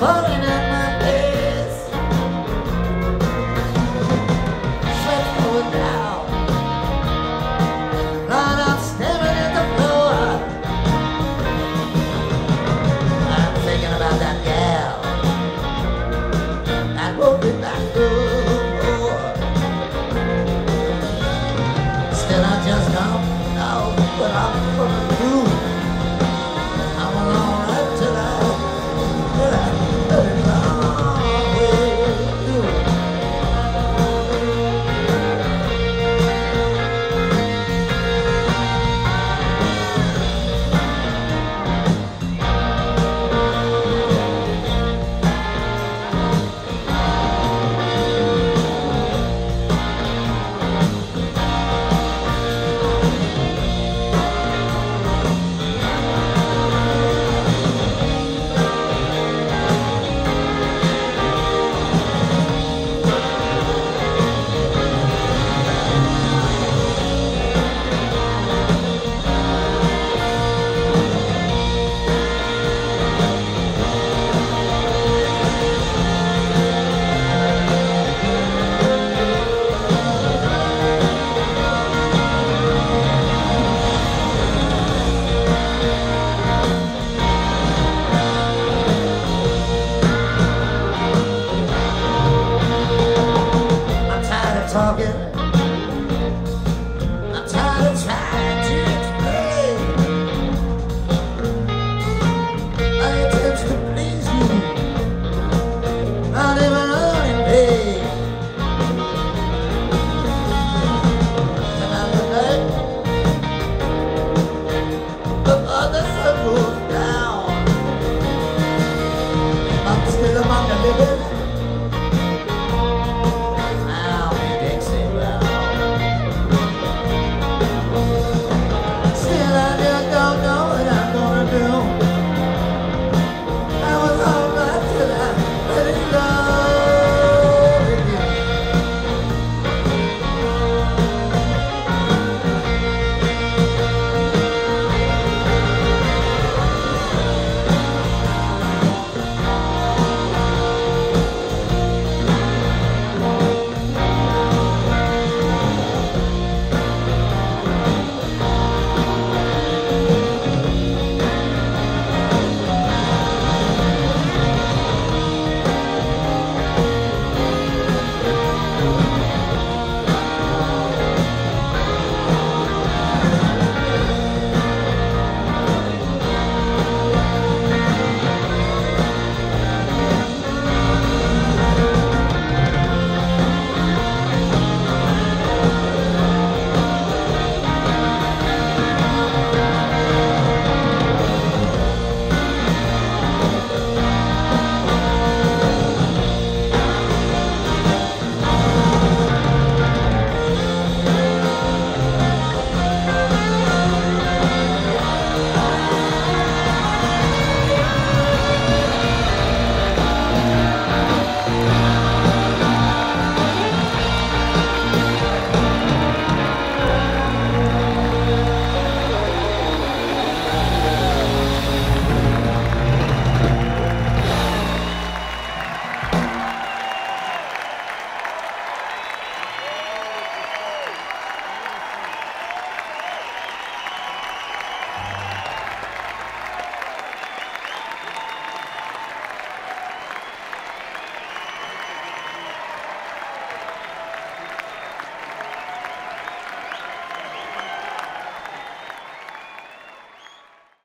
falling at my knees. Sweat going down, right out staring at the floor. I'm thinking about that gal that won't be back no more. Still I just don't know what I'm gonna do. I'm alone right tonight, but I heard it all with you. Talking. I'm tired of trying to explain. I attempt to please you, not even earning pay. Tonight the night before the sun goes down, I'm still among the living.